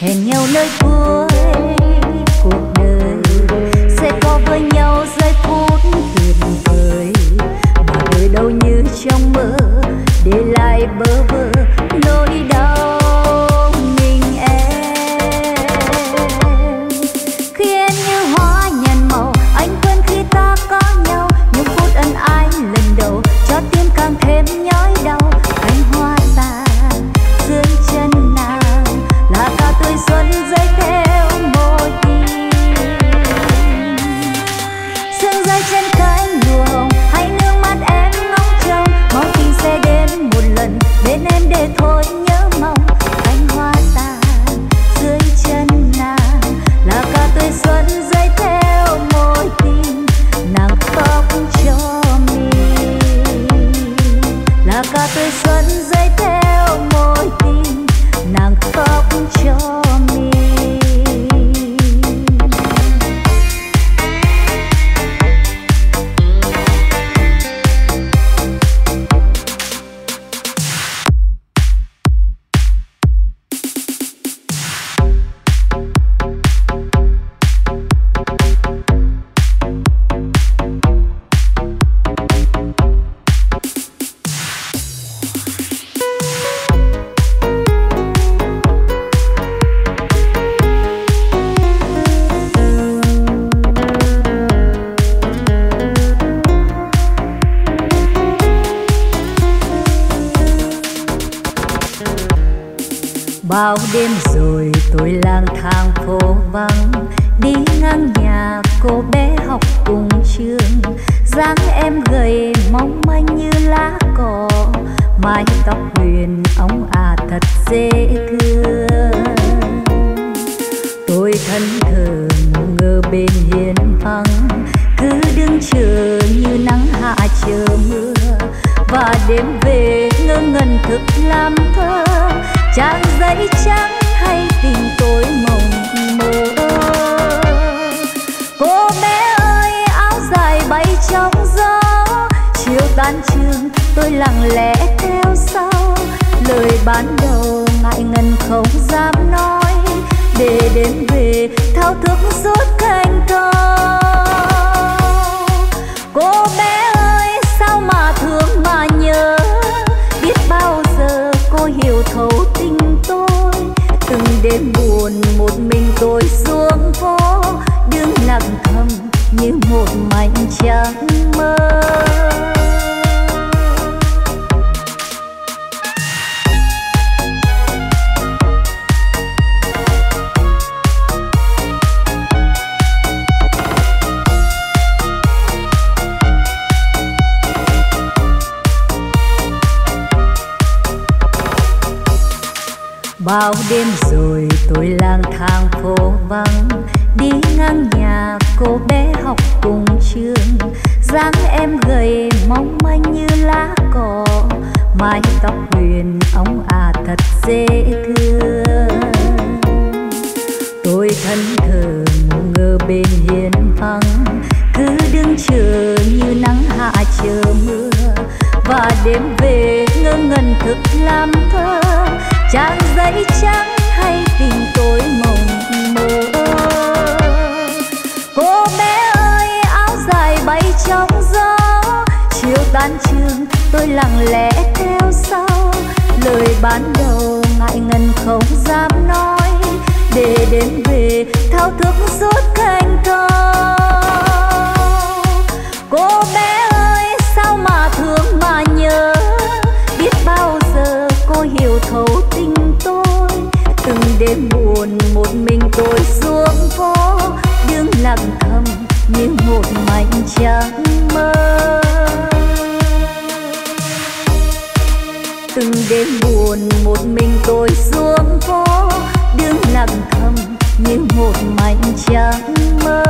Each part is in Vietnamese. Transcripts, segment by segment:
hẹn nhau nơi cuối cuộc đời sẽ có với nhau giây phút tuyệt vời, mà đời đâu như trong mơ để lại bơ vơ nỗi đau mình em. Khi em như hoa nhàn màu, anh quên khi ta có nhau, những phút ân ái lần đầu cho tim càng thêm nhói đau. Anh hoa tàn dương chân nàng là ta tươi xuân dây theo môi tim, sương rơi trên cánh lụa hồng hay nước mắt em ngóng trông, mong tình sẽ đến một lần bên em để thôi nhớ mong. Anh hoa tàn dưới chân nàng là ca tươi xuân dây theo môi tim, nàng khóc cho mình là ca tươi xuân dây theo môi tim, nàng khóc cho mình. Bao đêm rồi tôi lang thang phố vắng, đi ngang nhà cô bé học cùng trường, dáng em gầy mong manh như lá cỏ, mái tóc huyền óng ả thật dễ thương. Tôi thẫn thờ ngơ bên hiên vắng, cứ đứng chờ như nắng hạ chờ mưa, và đêm về ngơ ngẩn thực làm thơ trang giấy trắng hay tình tối mộng mơ. Cô bé ơi áo dài bay trong gió, chiều tan trường tôi lặng lẽ theo sau, lời ban đầu ngại ngần không dám nói, để đến về thao thức suốt canh câu. Cô bé ơi sao mà thương mà nhớ, biết bao giờ cô hiểu thấu tình tôi. Từng đêm buồn một mình tôi xuống phố, đứng lặng thầm như một mảnh trắng mơ. Bao đêm rồi tôi lang thang phố vắng, đi ngang nhà cô bé học cùng trường, dáng em gầy mong manh như lá cỏ, mái tóc huyền óng ả thật dễ thương. Tôi thẫn thờ ngơ bên hiên vắng, cứ đứng chờ như nắng hạ chờ mưa, và đêm về ngơ ngẩn thức làm thơ trang giấy trắng hay tình tối mộng mơ. Cô bé ơi áo dài bay trong gió, chiều tan trường tôi lặng lẽ theo sau, lời ban đầu ngại ngần không dám nói, để đêm về thao thức suốt canh câu. Cô bé ơi sao mà thương mà nhớ, biết bao giờ cô hiểu thấu tình tôi. Từng đêm buồn một mình tôi xuống phố, đứng lặng thầm như một mảnh trắng mơ. Từng đêm buồn một mình tôi xuống phố, đứng lặng thầm như một mảnh trắng mơ.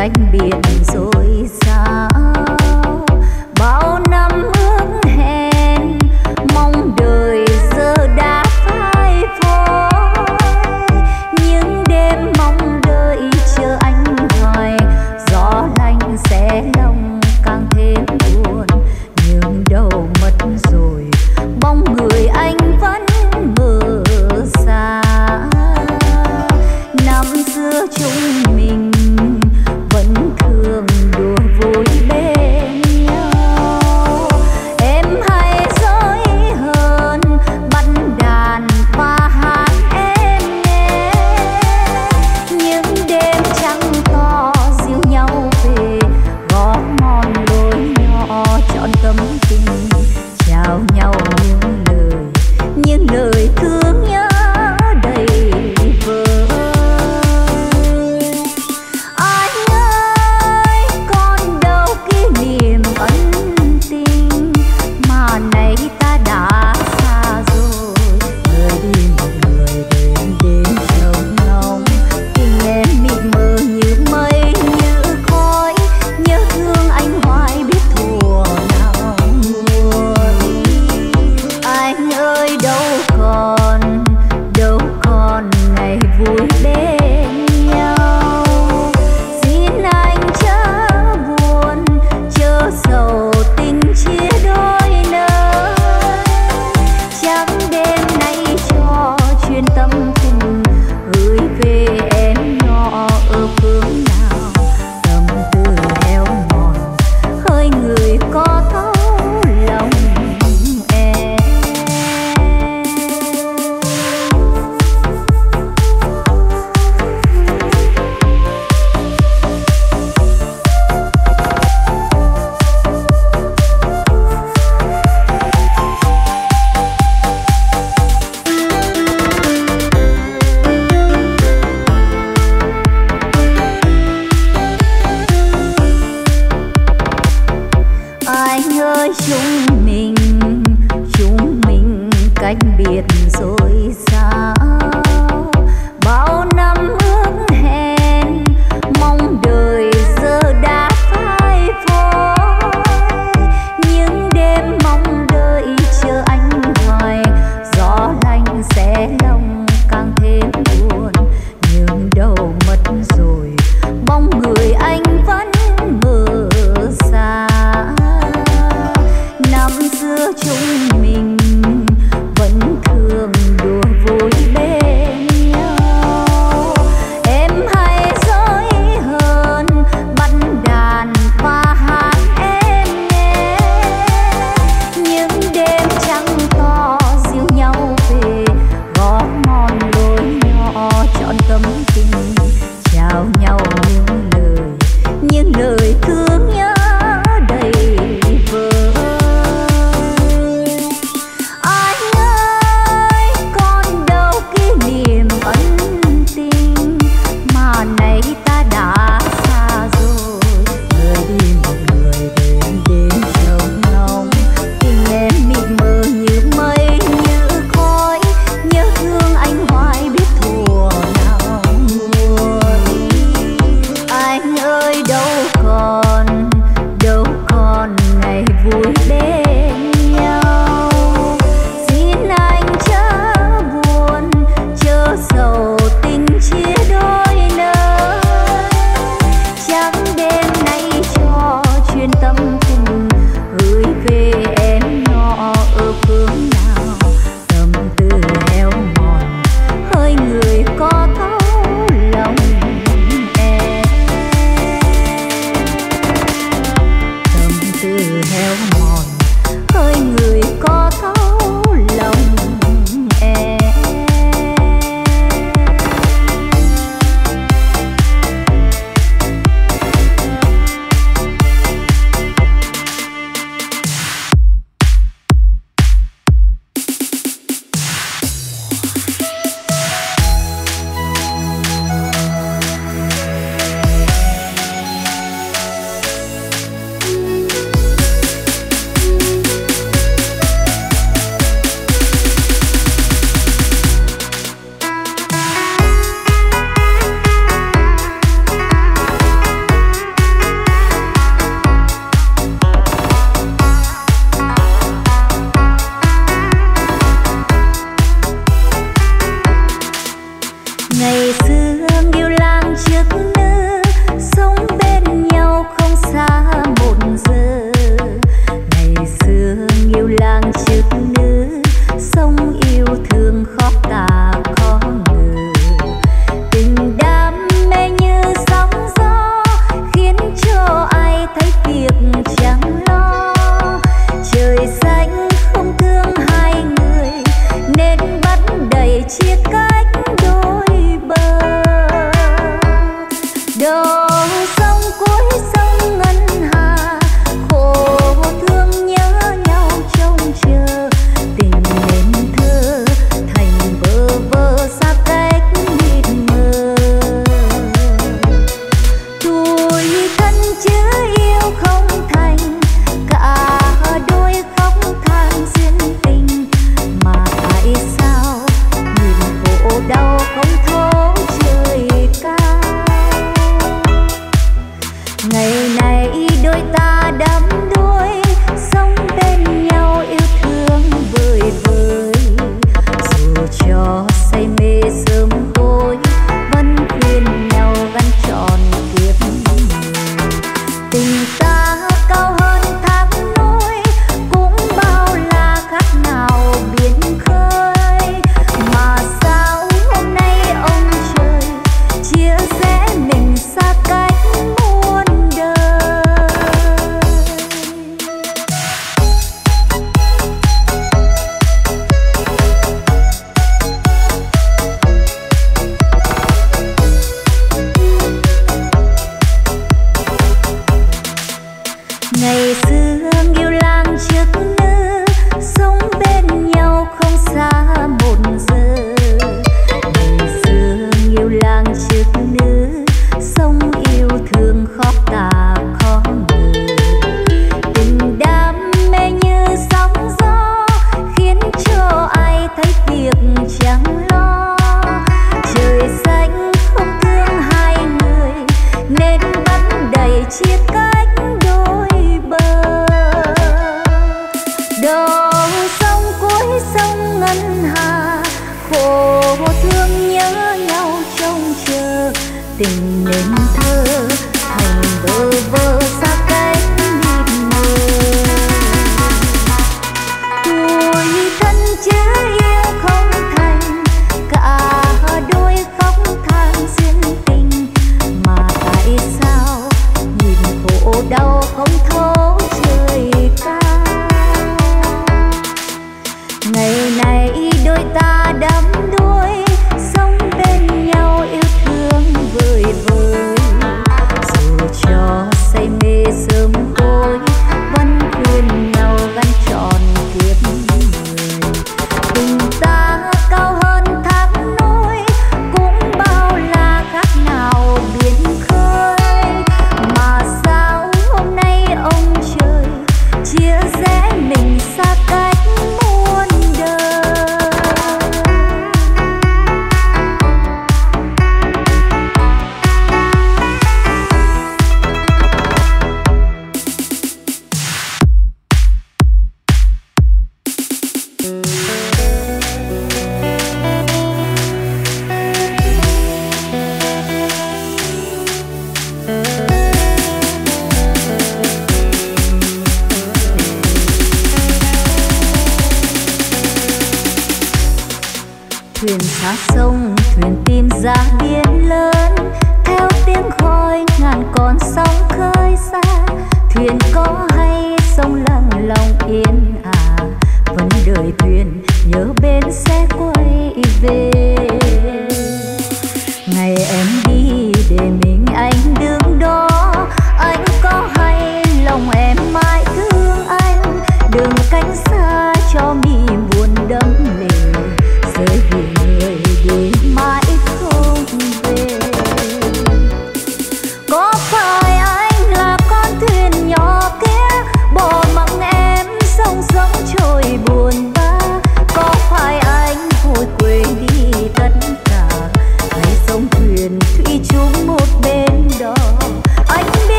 cách biệt rồi sao? Bao năm ước hẹn mong đời giờ đã phai phôi. Những đêm mong đợi chờ anh hoài, gió lạnh sẽ lòng càng thêm buồn. Nhưng đâu mất rồi bóng người anh vẫn mờ xa. Năm xưa chúng mình thương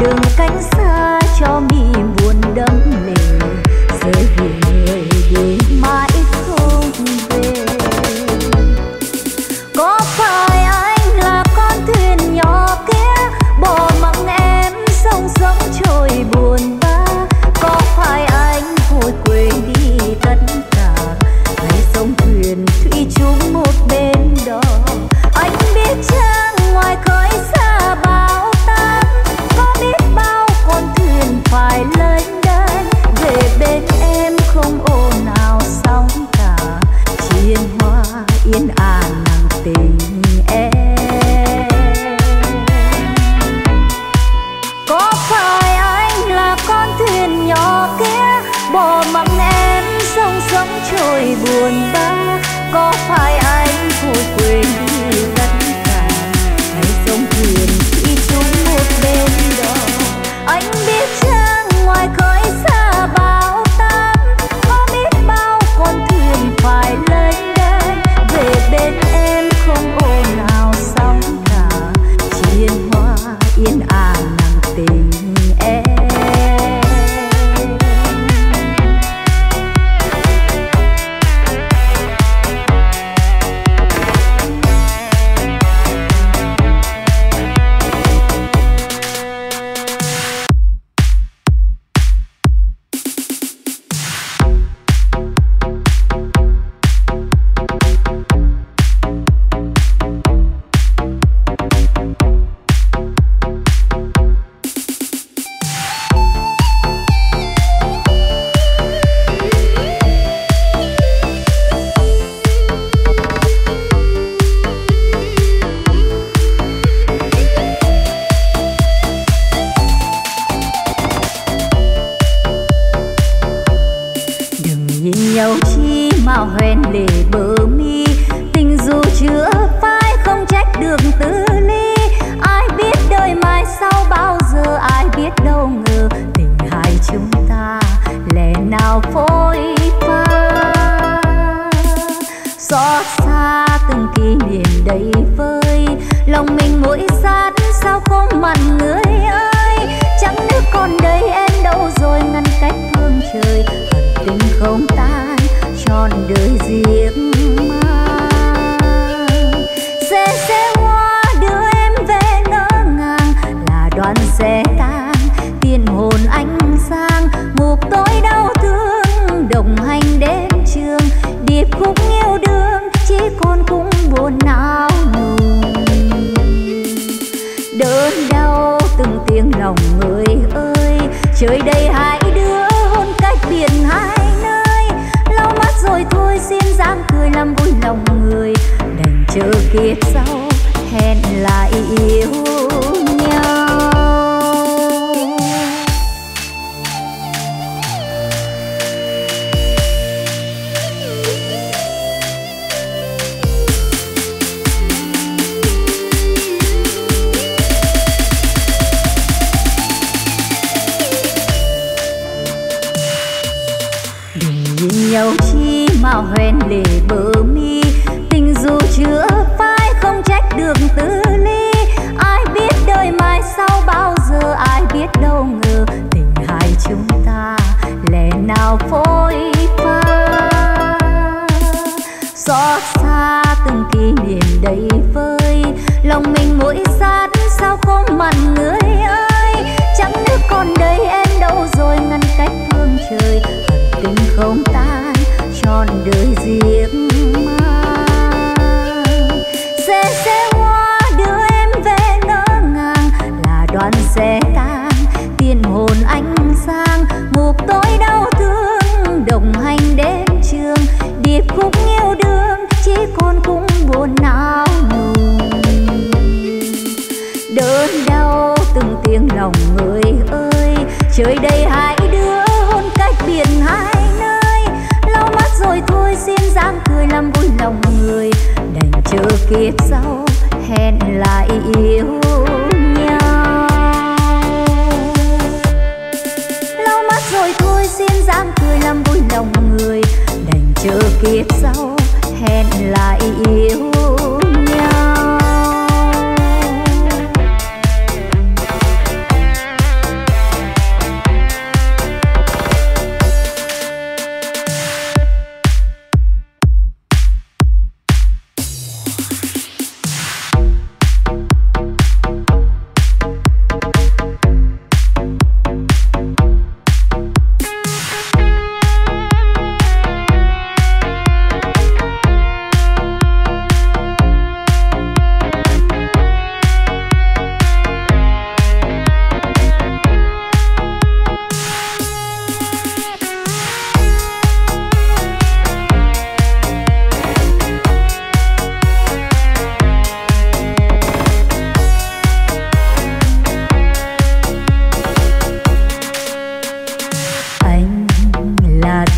đường cánh xa cho mi buồn đắm mình rơi vì người đi mãi không về. Có phải anh là con thuyền nhỏ kia bỏ mặc em sóng gió trôi buồn ba? Có phải anh vội quên đi tất cả hay sóng thuyền thủy chung một bên đó? Anh biết chăng ngoài khơi xa bao phải lên đây về bên em không ồn nào sóng cả, chiên hoa yên an nặng tình em. Có phải anh là con thuyền nhỏ kia bỏ mặc em sóng sóng trôi buồn ba? Có phải anh vội quên đi tất cả hay sóng thuyền đi chung một bên đó? Anh biết chưa ngoài khơi xa bao tan, có biết bao con thuyền phải lên đây về bên em không ồn nào sóng cả, chiên hoa yên ả nặng tình em.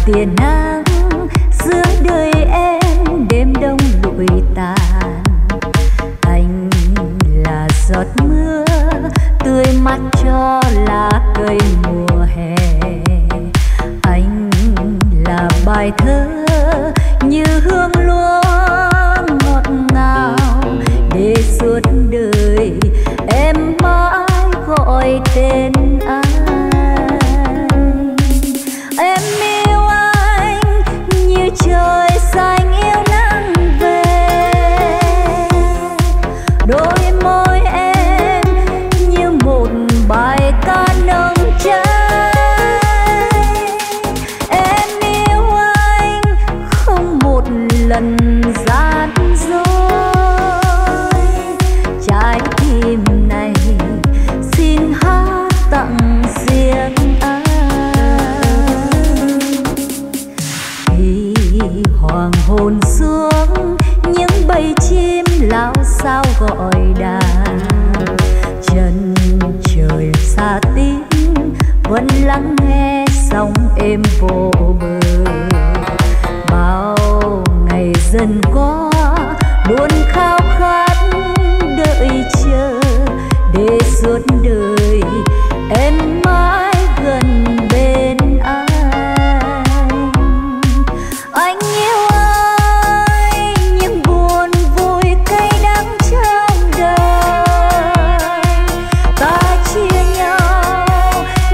tia nắng giữa đời em đêm đông bụi tàn. Anh là giọt mưa tươi mát cho lá cây mùa hè. Anh là bài thơ như hương lúa ngọt ngào để suốt đời em mãi gọi tên anh. Em yêu anh như trời xanh yêu nắng về, đôi môi em như một bài ca nồng cháy. Em yêu anh không một lần gian dối, trái tim này xin hát tặng riêng anh. Khi hoàng hôn xuống những bầy chim lao sao gọi đàn, chân trời xa tím vẫn lắng nghe sóng êm vô bờ. Bao ngày dần qua luôn khao khát đợi chờ để suốt đời em mãi gần bên anh. Anh yêu ai những buồn vui cay đắng trong đời, ta chia nhau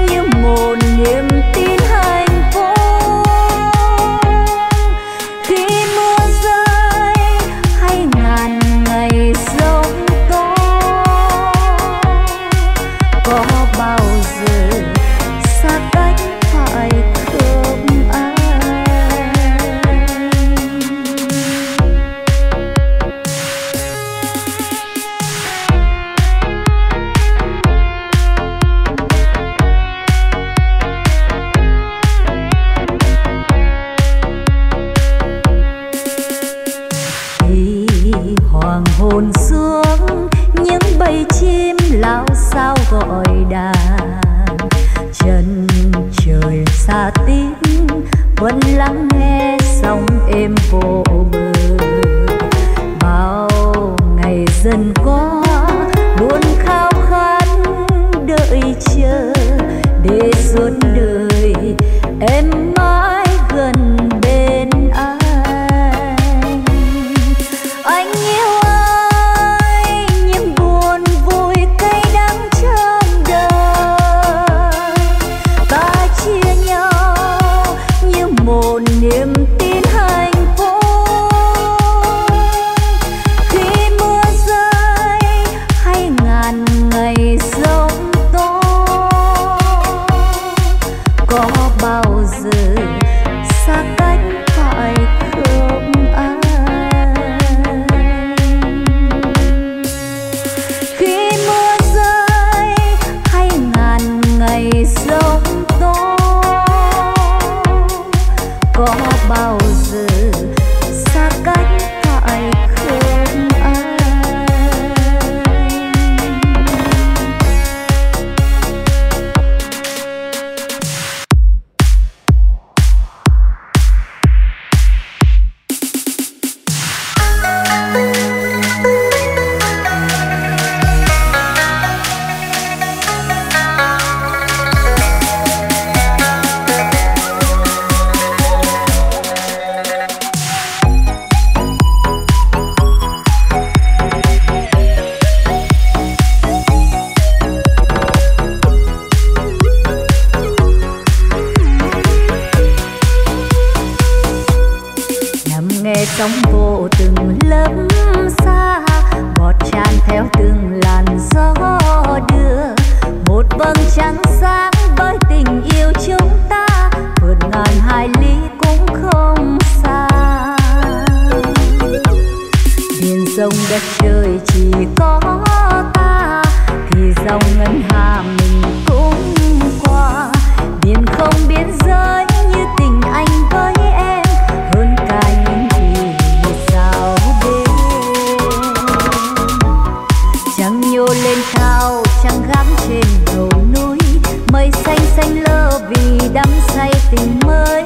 như một niềm tin hạnh phúc. Khi mưa rơi hay ngàn ngày sông to, có bao giờ xa cách phải không anh? Khi hoàng hôn xuống những bầy chim lao sao gọi đàn, chân trời xa tím vẫn lắng nghe sóng êm vô bờ. Bao ngày dần qua luôn khao khát đợi chờ để suốt đời em mãi gần bên anh. Anh yêu ai những buồn vui cay đắng trong đời, ta chia nhau như một niềm tin hạnh phúc. Khi mưa rơi hay ngàn ngày sóng to, có bao giờ xa cách phải không anh? Khi mưa rơi hay ngàn ngày sóng to, có bao giờ xa cách phải không anh? Nghe sóng vỗ từng lớp xa bọt tràn theo từng làn gió đưa, một vầng trăng sáng với tình yêu chúng ta vượt ngàn hải lý cũng không xa. Biển sông đất trời chỉ có ta thì dòng ngân hà mình cũng qua. Biển không biên giới như tình anh với em hơn cả những gì một sao đêm. Trăng nhô lên cao trăng gắng trên đầu núi, mây xanh xanh lơ vì đắm say tình mới.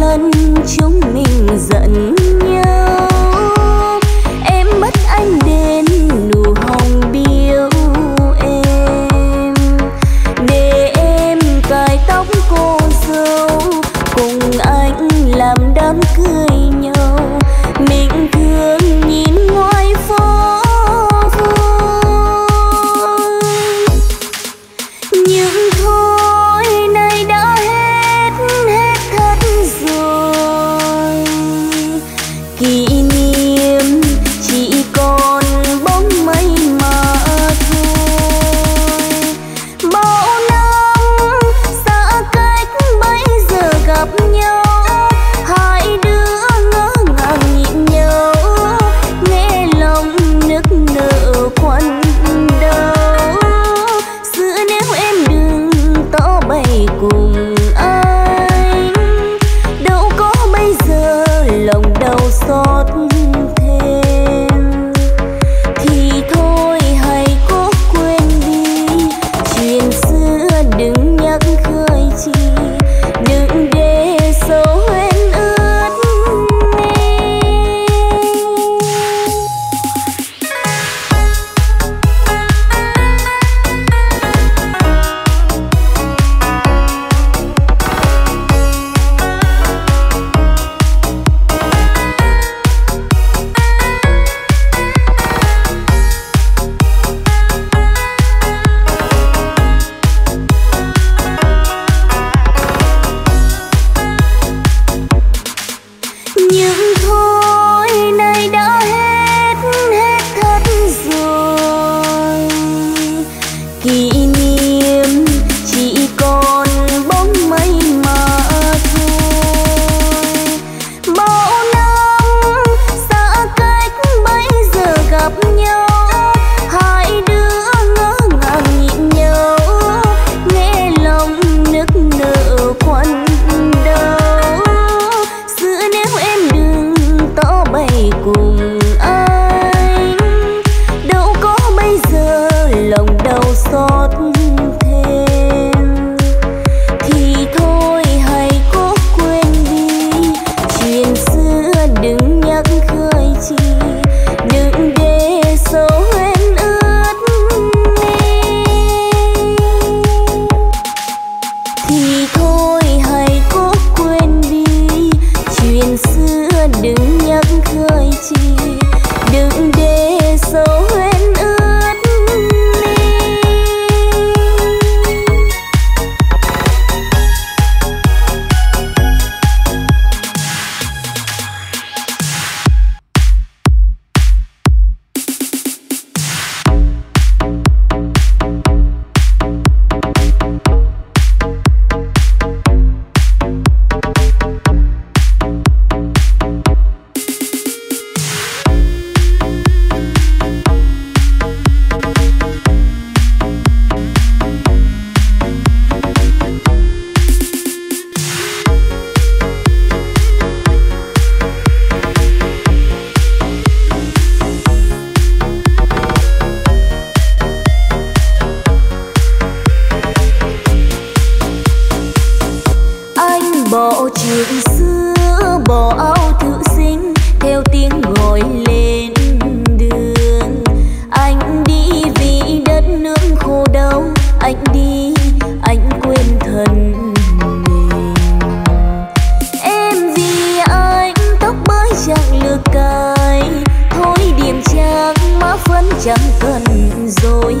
lần chúng mình giận nhau, em mất anh đến nụ hồng biếu em, để em cài tóc cô dâu cùng anh làm đám cưới nhau. Mình thường nhìn ngoài phố vui, nhưng thôi nay đã hết thật rồi. Kỷ niệm chỉ còn bóng mây mà thôi. Bao năm xa cách bây giờ gặp nhau, nhưng thôi nay đã hết thật rồi. Kỷ niệm chỉ còn bóng mây mà thôi. Bao năm xa cách bây giờ gặp nhau, hai đứa ngỡ ngàng nhìn nhau, nghe lòng nức nở quặn đau. Cùng anh đâu có bây giờ lòng đau xót thêm, thì thôi hãy cố quên đi, chuyện xưa đừng nhắc khơi chi, đừng để sầu hoen ướt mi. Thì thôi hãy cố quên đi, chuyện xưa đừng nhắc khơi chi, đừng để sầu hoen ướt mi. Bỏ chuyện xưa, bỏ áo thư sinh, theo tiếng gọi lên đường. Anh đi vì đất nước khô đau, anh đi, anh quên thân mình. Em vì anh tóc bới chẳng lừa cài, thôi điểm trang má phấn chẳng cần rồi.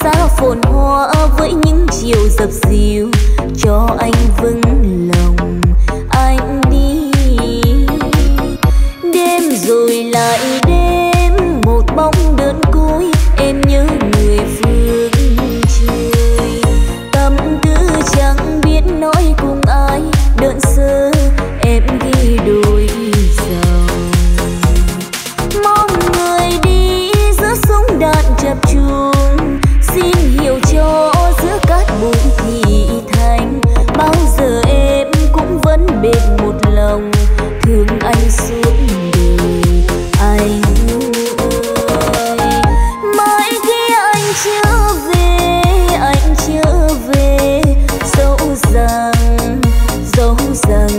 Xa phồn hoa với những chiều dập dìu, cho anh vững lòng. Anh đi đêm rồi lại đêm, một bóng đơn côi, em nhớ người phương trời. Tâm tư chẳng biết nói cùng ai, đơn sơ em ghi đôi dòng. Mong người đi giữa súng đạn chập chùng, xin hiểu cho giữa cát bụi thì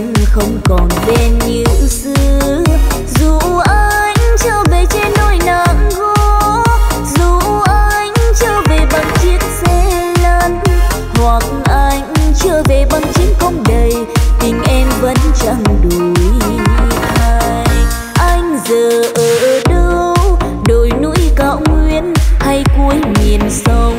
anh không còn bên như xưa, dù anh trở về trên đôi nắng gỗ, dù anh trở về bằng chiếc xe lăn, hoặc anh trở về bằng chiếc không đầy, tình em vẫn chẳng đuổi ai. Anh giờ ở đâu, đồi núi cao nguyên hay cuối miền sông?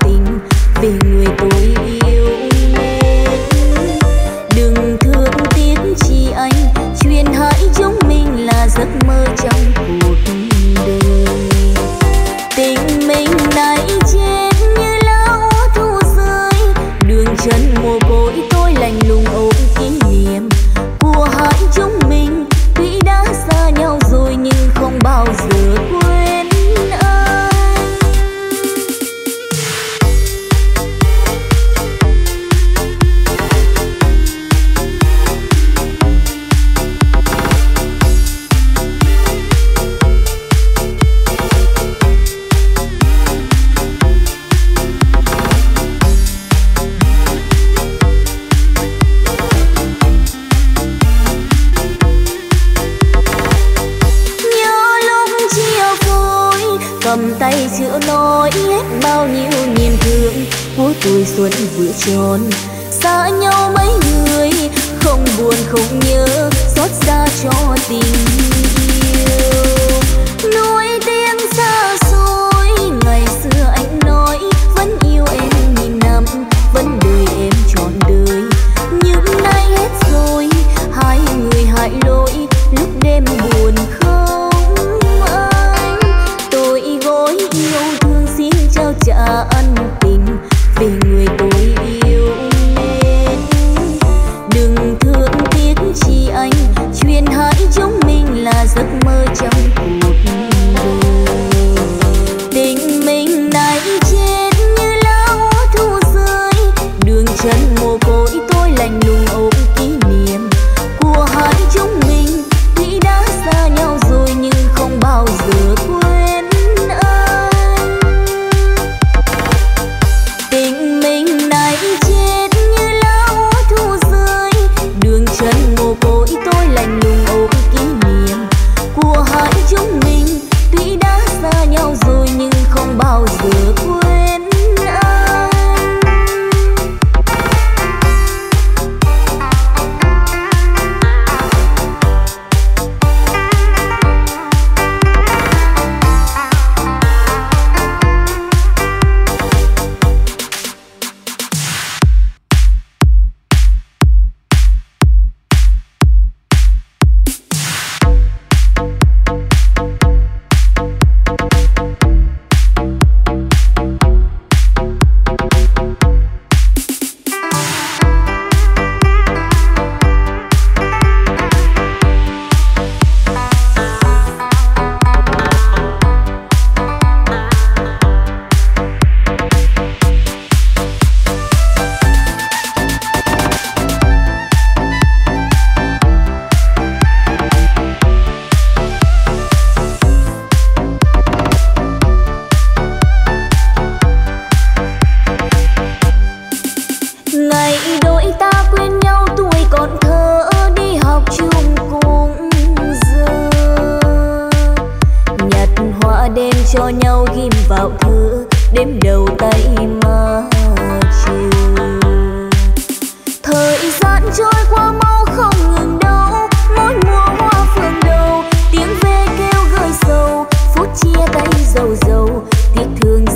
tình vì người tôi yêu mến. Đừng thương tiếc chi anh, chuyện hỡi chúng mình là giấc mơ trong cuộc đời. Tình mình nay chết như lá thu rơi, đường chân mồ côi tôi lạnh lùng ôm kỷ niệm của hỡi chúng mình. Tuy đã xa nhau rồi nhưng không bao giờ quên. Cầm tay chữa lỗi hết bao nhiêu niềm thương của tuổi xuân vừa tròn. Xa nhau mấy người không buồn không nhớ, xót xa cho tình yêu. Nuối tiếng xa xôi ngày xưa anh nói, vẫn yêu em nghìn năm, vẫn đời em trọn đời. Nhưng nay hết rồi, hai người hại lỗi lúc đêm buồn khóc. Yêu thương xin trao trả ân tình vì người tôi yêu mến. Đừng thương tiếc chi anh, chuyện hãy chúng mình là giấc mơ trong cuộc đời. Tình mình nay chết như lá thu rơi, đường chân mồ côi tôi lạnh lùng ôm kỷ niệm của hai chúng mình. Tuy đã xa nhau rồi nhưng không bao giờ quên. Tình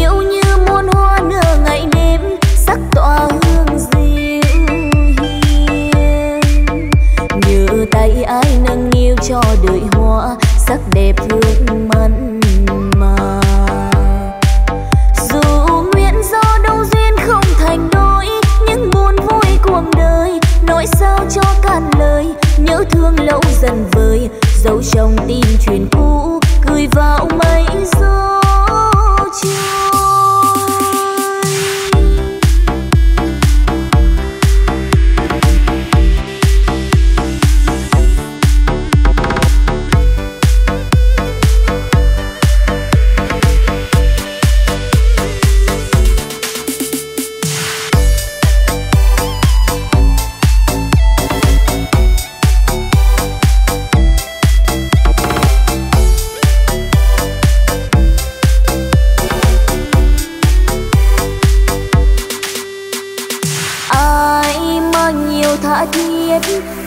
yêu như muôn hoa nửa ngày đêm, sắc tỏa hương nỗi thương lâu dần vơi, dấu trong tim truyền cũ cười vào mây gió chiều.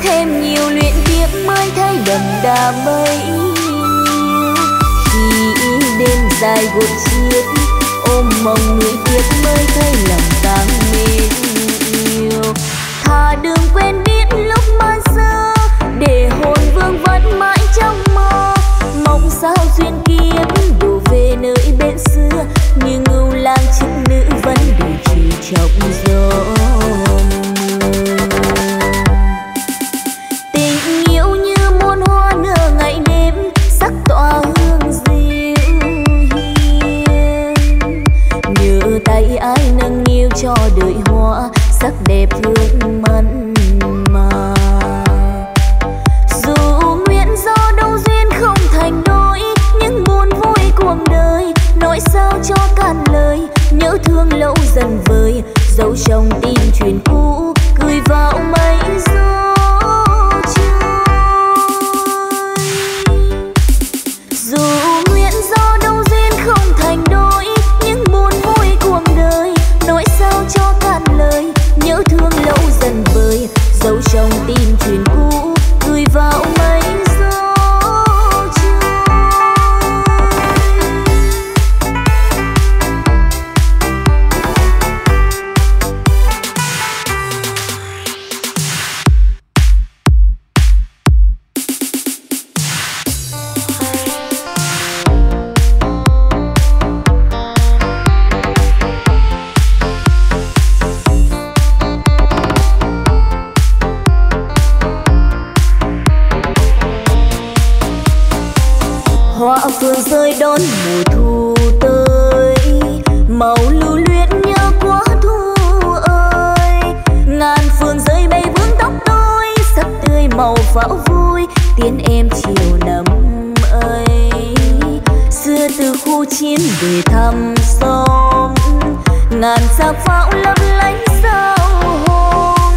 Thêm nhiều luyện kiếp mới thấy đậm đà mây nhiều. Khi đêm dài buồn chiếc ôm mong người kiếp mới thấy lòng càng mến yêu. Thà đường quen biết lúc mơ sơ để hồn vương vẫn mãi trong mơ. Mong sao duyên kiếp đổ về nơi bên xưa, như ngưu lang chức nữ vẫn đủ chiều trong gió. Dấu trong tim truyền cũ cười vào mây gió trôi. Dù nguyện do đâu duyên không thành đôi, những buồn vui cuộc đời nỗi sao cho cạn lời, nhớ thương lâu dần vơi, dấu trong tim truyền cũ cười vào mây gió. Phương rơi đón mùa thu tới, màu lưu luyến nhớ quá thu ơi. Ngàn phương rơi bay vướng tóc đôi, sắc tươi màu pháo vui tiếng em chiều nấm ấy. Xưa từ khu chiến về thăm xóm, ngàn sao pháo lấp lánh sao hôm.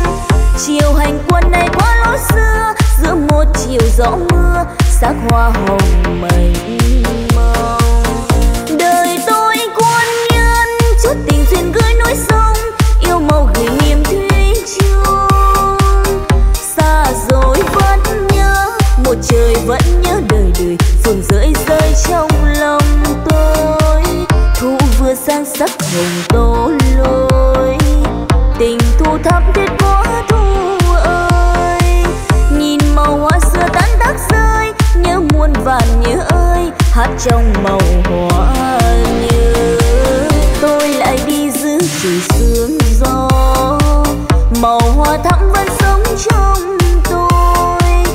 Chiều hành quân này quá lối xưa, giữa một chiều gió mưa sắc hoa hồng mây màu. Đời tôi cuốn nhân chút tình duyên gửi nỗi sông, yêu màu gửi niềm thủy chung. Xa rồi vẫn nhớ, một trời vẫn nhớ đời đời. Phường rơi rơi trong lòng tôi, thu vừa sang sắc hồng tô lôi. Tình thu thắm thiết quá thu ơi, nhìn màu hoa xưa tán tác rơi. Nhớ muôn vàn nhớ ơi, hát trong màu hoa nhớ. Tôi lại đi giữa trời sương gió, màu hoa thắm vẫn sống trong tôi.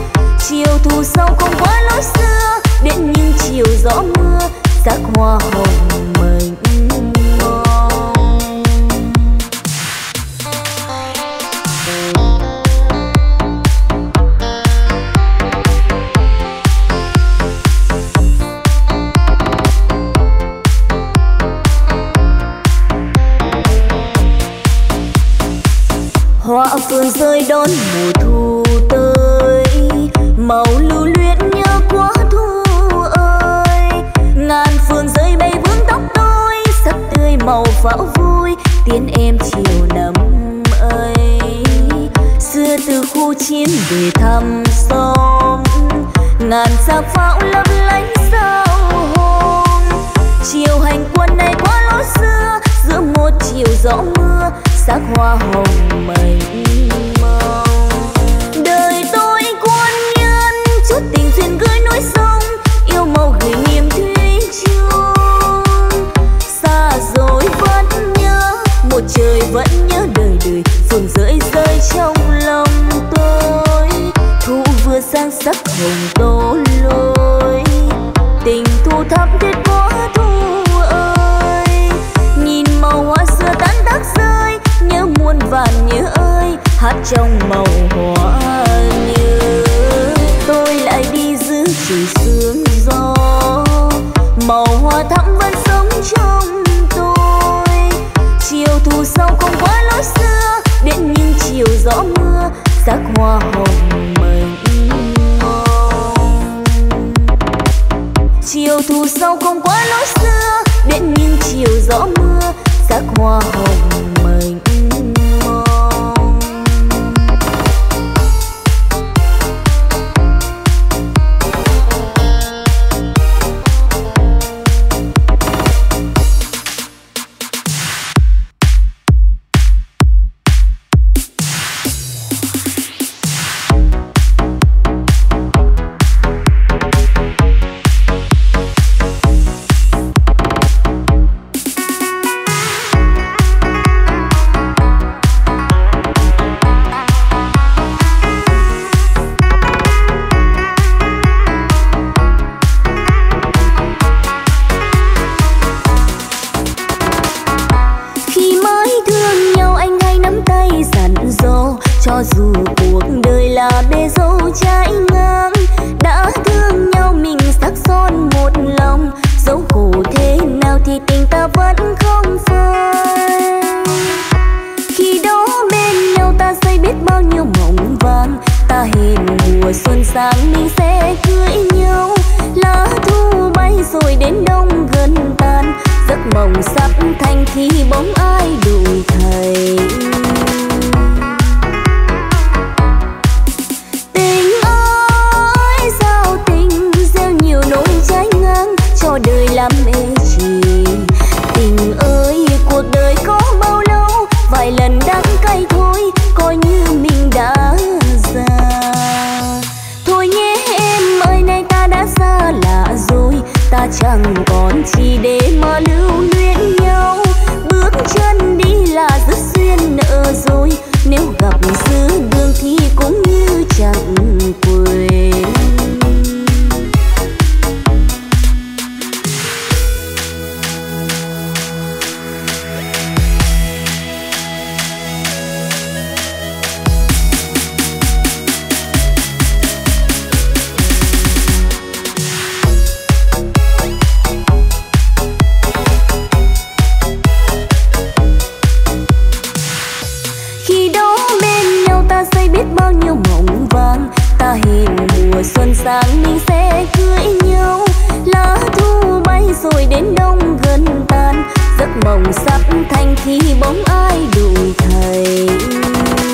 Chiều thu sâu không quá lối xưa, đến những chiều gió mưa sắc hoa hồng mình. Hoa phường rơi đón mùa thu tới, màu lưu luyến nhớ quá thu ơi. Ngàn phường rơi bay vướng tóc tôi, sắc tươi màu pháo vui tiếng em chiều nấm ấy. Xưa từ khu chiến về thăm xóm, ngàn sao pháo lấp lánh sao hôm. Chiều hành quân này quá lối xưa, giữa một chiều gió mưa sắc hoa hồng mây màu. Đời tôi cuốn nhân chút tình duyên gửi nỗi sông, yêu màu gửi niềm thủy chung. Xa rồi vẫn nhớ, một trời vẫn nhớ đời đời. Phường rơi rơi trong lòng tôi, thu vừa giấc hồng tô lôi tình thu thắm đến quá thu ơi, nhìn màu hoa xưa tán tác rơi, nhớ muôn vàn nhớ ơi, hát trong màu hoa như tôi lại đi giữ chỉ sương gió, màu hoa thắm vẫn sống trong tôi. Chiều thu sâu không quá lối xưa, đến những chiều gió mưa sắc hoa hồng mình mong. Chiều thu sâu không quá lối xưa, đến những chiều gió mưa sắc hoa hồng mình. Dù cuộc đời là bể dâu trái ngang, đã thương nhau mình sắc son một lòng, dẫu khổ thế nào thì tình ta vẫn không phai. Khi đó bên nhau ta xây biết bao nhiêu mộng vàng, ta hẹn mùa xuân sang mình sẽ cưới nhau. Lá thu bay rồi đến đông gần tan, giấc mộng sắp thành thì bóng ai đụng thầy. Đời làm mê trì tình ơi, cuộc đời có bao lâu vài lần đắng cay, thôi coi như mình đã già. Thôi nhé em ơi, nay ta đã xa lạ rồi, ta chẳng còn chi để mà lưu luyến nhau. Bước chân đi là rất duyên nợ rồi, nếu gặp giữ đường thì cũng như chẳng quên. Xuân sang mình sẽ cưới nhau, lá thu bay rồi đến đông gần tan, giấc mộng sắp thành thì bóng ai đuổi thầy.